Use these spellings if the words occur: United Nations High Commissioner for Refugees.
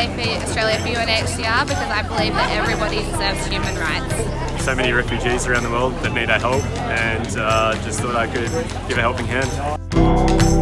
today for Australia, for UNHCR, because I believe that everybody deserves human rights. So many refugees around the world that need our help, and just thought I could give a helping hand.